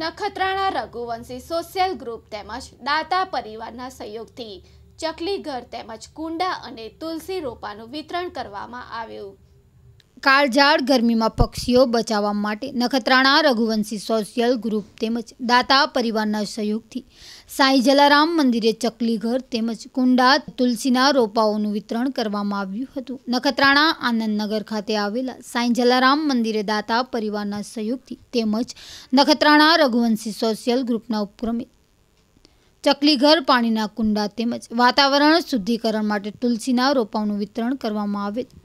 Nakhatrana Raghuvanshi social group तेमज दाता परिवारना सहयोगथी चकली घर तेमज कुंडा अने तुलसी रोपानुं वितरण करवामां आव्युं। કાળઝાળ ગરમીમાં પક્ષીઓ બચાવવા માટે નખત્રાણા રઘુવંશી સોશિયલ ગ્રુપ તેમજ દાતા પરિવારના સહયોગથી સાંઈ જલારામ મંદિરે ચકલી ઘર તેમજ કુંડા તુલસીના રોપાઓનું વિતરણ કરવામાં આવ્યું હતું। નખત્રાણા આનંદનગર ખાતે આવેલા સાંઈ જલારામ મંદિરે દાતા પરિવારના સહયોગથી તેમજ નખત્રાણા રઘુવંશી સોશિયલ ગ્રુપના ઉપક્રમે ચકલી ઘર પાણીના કુંડા તેમજ વાતાવરણ શુદ્ધિકરણ માટે તુલસીના રોપાઓનું વિતરણ કરવામાં આવે છે।